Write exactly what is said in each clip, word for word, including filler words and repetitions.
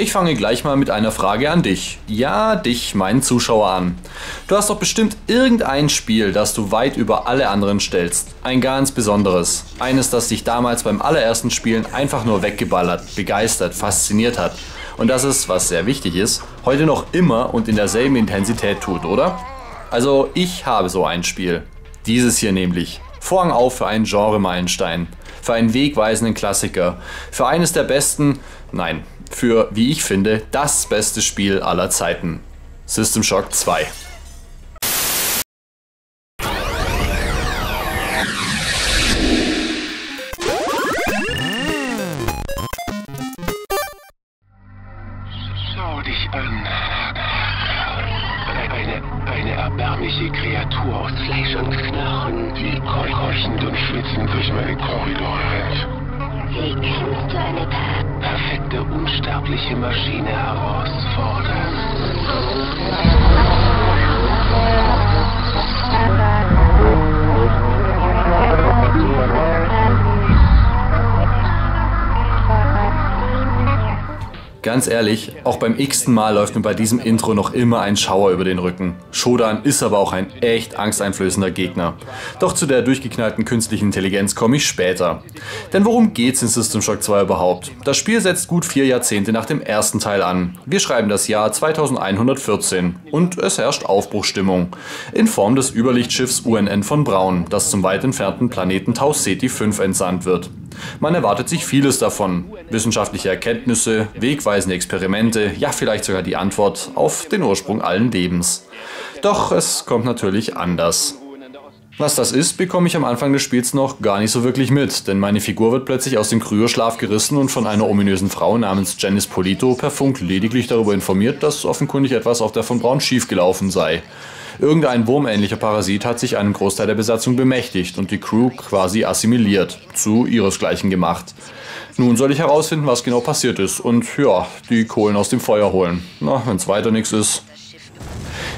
Ich fange gleich mal mit einer Frage an dich. Ja, dich, meinen Zuschauer, an. Du hast doch bestimmt irgendein Spiel, das du weit über alle anderen stellst. Ein ganz besonderes. Eines, das dich damals beim allerersten Spielen einfach nur weggeballert, begeistert, fasziniert hat. Und das ist, was sehr wichtig ist, heute noch immer und in derselben Intensität tut, oder? Also ich habe so ein Spiel. Dieses hier nämlich. Vorhang auf für einen Genre-Meilenstein, für einen wegweisenden Klassiker, für eines der besten, nein, für, wie ich finde, das beste Spiel aller Zeiten. System Shock zwei. Schau dich an. Eine, eine erbärmliche Kreatur aus Fleisch und Knochen, die keuchend und schwitzend durch meine Korridore rennt. Wie kannst du eine perfekte, unsterbliche Maschine herausfordern? Ganz ehrlich, auch beim x-ten Mal läuft mir bei diesem Intro noch immer ein Schauer über den Rücken. SHODAN ist aber auch ein echt angsteinflößender Gegner. Doch zu der durchgeknallten künstlichen Intelligenz komme ich später. Denn worum geht's in System Shock zwei überhaupt? Das Spiel setzt gut vier Jahrzehnte nach dem ersten Teil an. Wir schreiben das Jahr zweitausendeinhundertvierzehn und es herrscht Aufbruchstimmung. In Form des Überlichtschiffs U N N von Braun, das zum weit entfernten Planeten Tau Ceti fünf entsandt wird. Man erwartet sich vieles davon. Wissenschaftliche Erkenntnisse, wegweisende Experimente, ja vielleicht sogar die Antwort auf den Ursprung allen Lebens. Doch es kommt natürlich anders. Was das ist, bekomme ich am Anfang des Spiels noch gar nicht so wirklich mit, denn meine Figur wird plötzlich aus dem Kryoschlaf gerissen und von einer ominösen Frau namens Janice Polito per Funk lediglich darüber informiert, dass offenkundig etwas auf der von Braun schiefgelaufen sei. Irgendein wurmähnlicher Parasit hat sich einen Großteil der Besatzung bemächtigt und die Crew quasi assimiliert, zu ihresgleichen gemacht. Nun soll ich herausfinden, was genau passiert ist und ja, die Kohlen aus dem Feuer holen. Na, wenn's weiter nichts ist.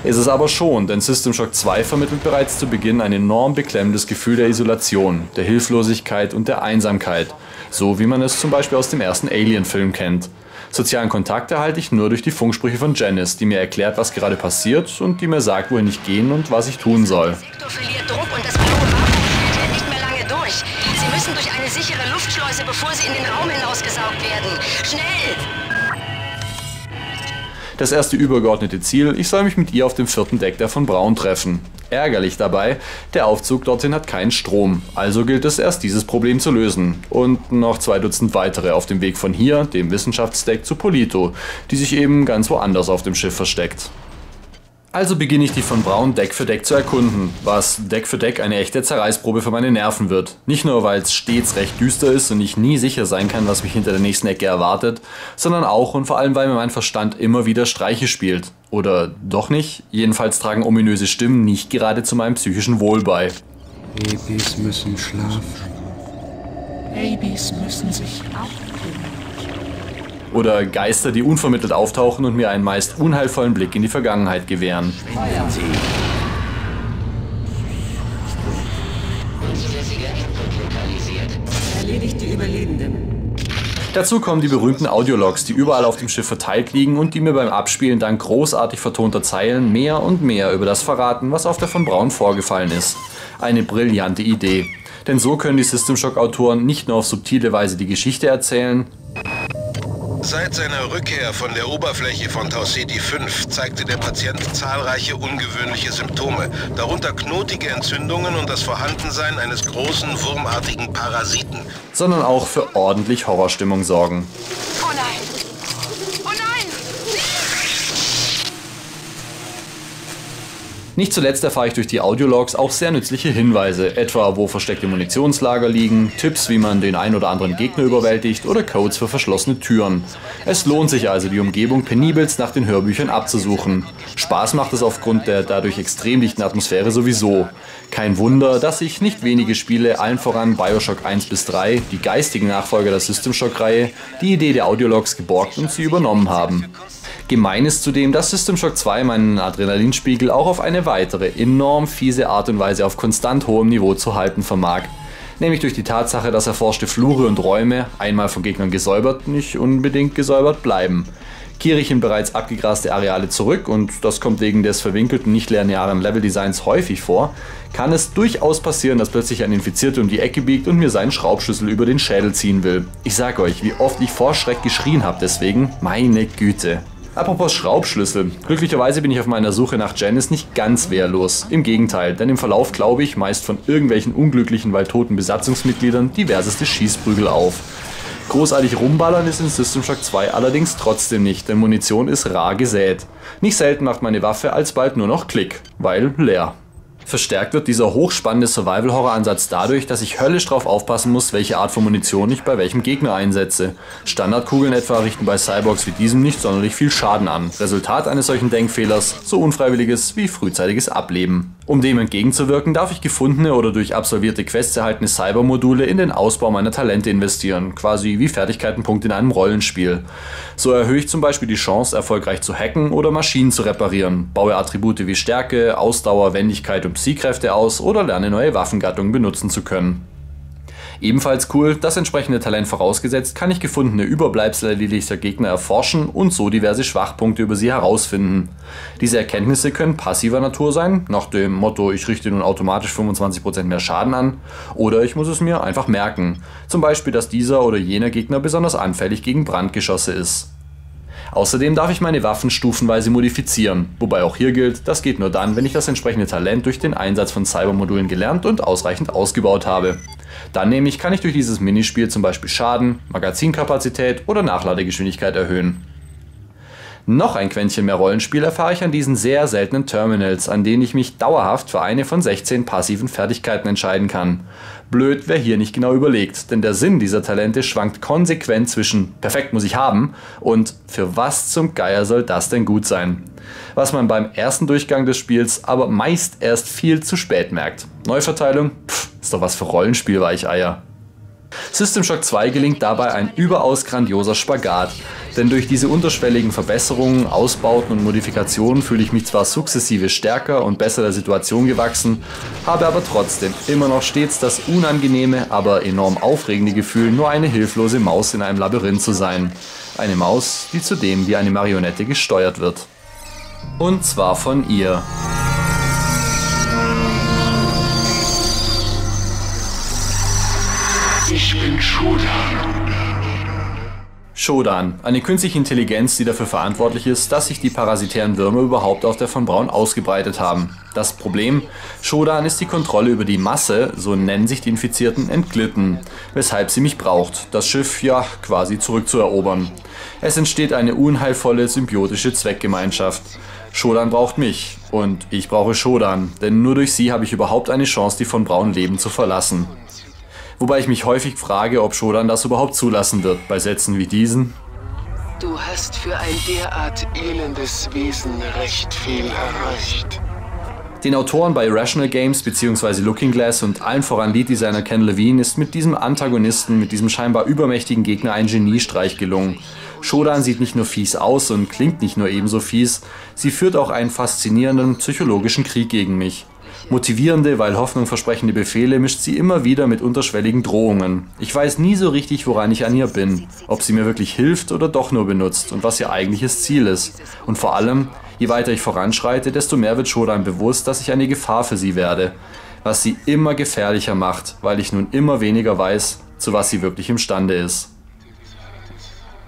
Ist es aber schon, denn System Shock zwei vermittelt bereits zu Beginn ein enorm beklemmendes Gefühl der Isolation, der Hilflosigkeit und der Einsamkeit, so wie man es zum Beispiel aus dem ersten Alien-Film kennt. Sozialen Kontakt erhalte ich nur durch die Funksprüche von Janice, die mir erklärt, was gerade passiert und die mir sagt, wohin ich gehen und was ich tun soll. Sektor verliert Druck und das Biowaffenfeld hält nicht mehr lange durch. Sie müssen durch eine sichere Luftschleuse, bevor sie in den Raum hinausgesaugt werden. Schnell! Das erste übergeordnete Ziel, ich soll mich mit ihr auf dem vierten Deck der von Braun treffen. Ärgerlich dabei, der Aufzug dorthin hat keinen Strom, also gilt es erst dieses Problem zu lösen. Und noch zwei Dutzend weitere auf dem Weg von hier, dem Wissenschaftsdeck, zu Polito, die sich eben ganz woanders auf dem Schiff versteckt. Also beginne ich die von Braun Deck für Deck zu erkunden, was Deck für Deck eine echte Zerreißprobe für meine Nerven wird. Nicht nur, weil es stets recht düster ist und ich nie sicher sein kann, was mich hinter der nächsten Ecke erwartet, sondern auch und vor allem, weil mir mein Verstand immer wieder Streiche spielt. Oder doch nicht? Jedenfalls tragen ominöse Stimmen nicht gerade zu meinem psychischen Wohl bei. Babys müssen schlafen. Babys müssen sich aufgeben. Oder Geister, die unvermittelt auftauchen und mir einen meist unheilvollen Blick in die Vergangenheit gewähren. Erledigt die Überlebenden. Dazu kommen die berühmten Audiologs, die überall auf dem Schiff verteilt liegen und die mir beim Abspielen dank großartig vertonter Zeilen mehr und mehr über das verraten, was auf der von Braun vorgefallen ist. Eine brillante Idee. Denn so können die System Shock Autoren nicht nur auf subtile Weise die Geschichte erzählen. Seit seiner Rückkehr von der Oberfläche von Tau Ceti fünf zeigte der Patient zahlreiche ungewöhnliche Symptome, darunter knotige Entzündungen und das Vorhandensein eines großen, wurmartigen Parasiten. Sondern auch für ordentlich Horrorstimmung sorgen. Oh nein! Nicht zuletzt erfahre ich durch die Audiologs auch sehr nützliche Hinweise, etwa wo versteckte Munitionslager liegen, Tipps, wie man den ein oder anderen Gegner überwältigt oder Codes für verschlossene Türen. Es lohnt sich also, die Umgebung penibelst nach den Hörbüchern abzusuchen. Spaß macht es aufgrund der dadurch extrem dichten Atmosphäre sowieso. Kein Wunder, dass sich nicht wenige Spiele, allen voran Bioshock eins bis drei, die geistigen Nachfolger der System Shock-Reihe, die Idee der Audiologs geborgt und sie übernommen haben. Gemein ist zudem, dass System Shock zwei meinen Adrenalinspiegel auch auf eine weitere, enorm fiese Art und Weise auf konstant hohem Niveau zu halten vermag. nämlich durch die Tatsache, dass erforschte Flure und Räume, einmal von Gegnern gesäubert, nicht unbedingt gesäubert bleiben. Kirchen in bereits abgegraste Areale zurück, und das kommt wegen des verwinkelten, nicht-linearen Leveldesigns häufig vor, kann es durchaus passieren, dass plötzlich ein Infizierter um die Ecke biegt und mir seinen Schraubschlüssel über den Schädel ziehen will. Ich sag euch, wie oft ich vor Schreck geschrien habe deswegen, meine Güte. Apropos Schraubschlüssel, glücklicherweise bin ich auf meiner Suche nach Janice nicht ganz wehrlos. Im Gegenteil, denn im Verlauf glaube ich meist von irgendwelchen unglücklichen, weil toten Besatzungsmitgliedern diverseste Schießprügel auf. Großartig rumballern ist in System Shock zwei allerdings trotzdem nicht, denn Munition ist rar gesät. Nicht selten macht meine Waffe alsbald nur noch Klick, weil leer. Verstärkt wird dieser hochspannende Survival-Horror-Ansatz dadurch, dass ich höllisch drauf aufpassen muss, welche Art von Munition ich bei welchem Gegner einsetze. Standardkugeln etwa richten bei Cyborgs wie diesem nicht sonderlich viel Schaden an. Resultat eines solchen Denkfehlers, so unfreiwilliges wie frühzeitiges Ableben. Um dem entgegenzuwirken, darf ich gefundene oder durch absolvierte Quests erhaltene Cybermodule in den Ausbau meiner Talente investieren, quasi wie Fertigkeitenpunkte in einem Rollenspiel. So erhöhe ich zum Beispiel die Chance, erfolgreich zu hacken oder Maschinen zu reparieren, baue Attribute wie Stärke, Ausdauer, Wendigkeit und Psy-Kräfte aus oder lerne neue Waffengattungen benutzen zu können. Ebenfalls cool, das entsprechende Talent vorausgesetzt, kann ich gefundene Überbleibsel erledigter Gegner erforschen und so diverse Schwachpunkte über sie herausfinden. Diese Erkenntnisse können passiver Natur sein, nach dem Motto, ich richte nun automatisch fünfundzwanzig Prozent mehr Schaden an, oder ich muss es mir einfach merken, zum Beispiel, dass dieser oder jener Gegner besonders anfällig gegen Brandgeschosse ist. Außerdem darf ich meine Waffen stufenweise modifizieren, wobei auch hier gilt, das geht nur dann, wenn ich das entsprechende Talent durch den Einsatz von Cybermodulen gelernt und ausreichend ausgebaut habe. Dann nämlich kann ich durch dieses Minispiel zum Beispiel Schaden, Magazinkapazität oder Nachladegeschwindigkeit erhöhen. Noch ein Quäntchen mehr Rollenspiel erfahre ich an diesen sehr seltenen Terminals, an denen ich mich dauerhaft für eine von sechzehn passiven Fertigkeiten entscheiden kann. Blöd, wer hier nicht genau überlegt, denn der Sinn dieser Talente schwankt konsequent zwischen perfekt muss ich haben und für was zum Geier soll das denn gut sein? Was man beim ersten Durchgang des Spiels aber meist erst viel zu spät merkt. Neuverteilung? Pff, ist doch was für Rollenspielweicheier. System Shock zwei gelingt dabei ein überaus grandioser Spagat, denn durch diese unterschwelligen Verbesserungen, Ausbauten und Modifikationen fühle ich mich zwar sukzessive stärker und besser der Situation gewachsen, habe aber trotzdem immer noch stets das unangenehme, aber enorm aufregende Gefühl, nur eine hilflose Maus in einem Labyrinth zu sein. Eine Maus, die zudem wie eine Marionette gesteuert wird. Und zwar von ihr. Ich bin SHODAN. SHODAN, eine künstliche Intelligenz, die dafür verantwortlich ist, dass sich die parasitären Würmer überhaupt auf der von Braun ausgebreitet haben. Das Problem? SHODAN ist die Kontrolle über die Masse, so nennen sich die Infizierten, entglitten, weshalb sie mich braucht, das Schiff ja quasi zurückzuerobern. Es entsteht eine unheilvolle, symbiotische Zweckgemeinschaft. SHODAN braucht mich und ich brauche SHODAN, denn nur durch sie habe ich überhaupt eine Chance, die von Braun Leben zu verlassen. Wobei ich mich häufig frage, ob SHODAN das überhaupt zulassen wird, bei Sätzen wie diesen. Du hast für ein derart elendes Wesen recht viel erreicht. Den Autoren bei Irrational Games bzw. Looking Glass und allen voran Lead-Designer Ken Levine ist mit diesem Antagonisten, mit diesem scheinbar übermächtigen Gegner ein Geniestreich gelungen. SHODAN sieht nicht nur fies aus und klingt nicht nur ebenso fies, sie führt auch einen faszinierenden psychologischen Krieg gegen mich. Motivierende, weil hoffnungsversprechende Befehle mischt sie immer wieder mit unterschwelligen Drohungen. Ich weiß nie so richtig, woran ich an ihr bin, ob sie mir wirklich hilft oder doch nur benutzt und was ihr eigentliches Ziel ist. Und vor allem, je weiter ich voranschreite, desto mehr wird SHODAN bewusst, dass ich eine Gefahr für sie werde, was sie immer gefährlicher macht, weil ich nun immer weniger weiß, zu was sie wirklich imstande ist.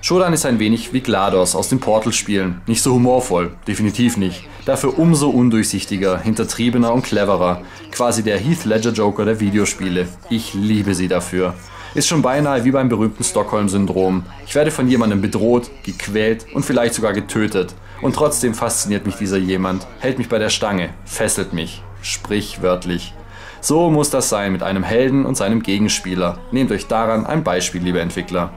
SHODAN ist ein wenig wie GLaDOS aus den Portal-Spielen, nicht so humorvoll, definitiv nicht, dafür umso undurchsichtiger, hintertriebener und cleverer, quasi der Heath Ledger Joker der Videospiele. Ich liebe sie dafür. Ist schon beinahe wie beim berühmten Stockholm-Syndrom. Ich werde von jemandem bedroht, gequält und vielleicht sogar getötet. Und trotzdem fasziniert mich dieser jemand, hält mich bei der Stange, fesselt mich, sprichwörtlich. So muss das sein mit einem Helden und seinem Gegenspieler. Nehmt euch daran ein Beispiel, liebe Entwickler.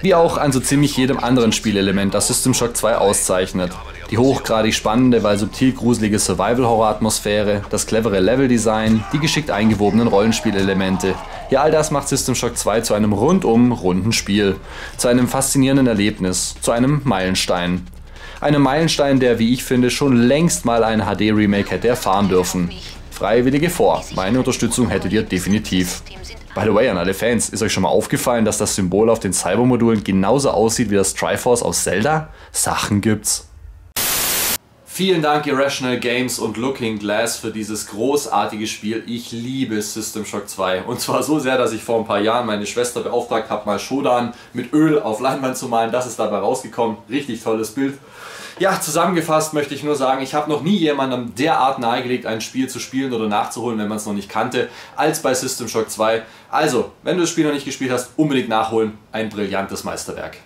Wie auch an so ziemlich jedem anderen Spielelement, das System Shock zwei auszeichnet. Die hochgradig spannende, weil subtil gruselige Survival-Horror-Atmosphäre, das clevere Level-Design, die geschickt eingewobenen Rollenspielelemente. Ja, all das macht System Shock zwei zu einem rundum runden Spiel, zu einem faszinierenden Erlebnis, zu einem Meilenstein. Einem Meilenstein, der, wie ich finde, schon längst mal ein H D-Remake hätte erfahren dürfen. Freiwillige vor. Meine Unterstützung hättet ihr definitiv. By the way, an alle Fans, ist euch schon mal aufgefallen, dass das Symbol auf den Cybermodulen genauso aussieht wie das Triforce aus Zelda? Sachen gibt's. Vielen Dank Irrational Games und Looking Glass für dieses großartige Spiel. Ich liebe System Shock zwei. Und zwar so sehr, dass ich vor ein paar Jahren meine Schwester beauftragt habe, mal SHODAN mit Öl auf Leinwand zu malen. Das ist dabei rausgekommen. Richtig tolles Bild. Ja, zusammengefasst möchte ich nur sagen, ich habe noch nie jemandem derart nahegelegt, ein Spiel zu spielen oder nachzuholen, wenn man es noch nicht kannte, als bei System Shock zwei. Also, wenn du das Spiel noch nicht gespielt hast, unbedingt nachholen. Ein brillantes Meisterwerk.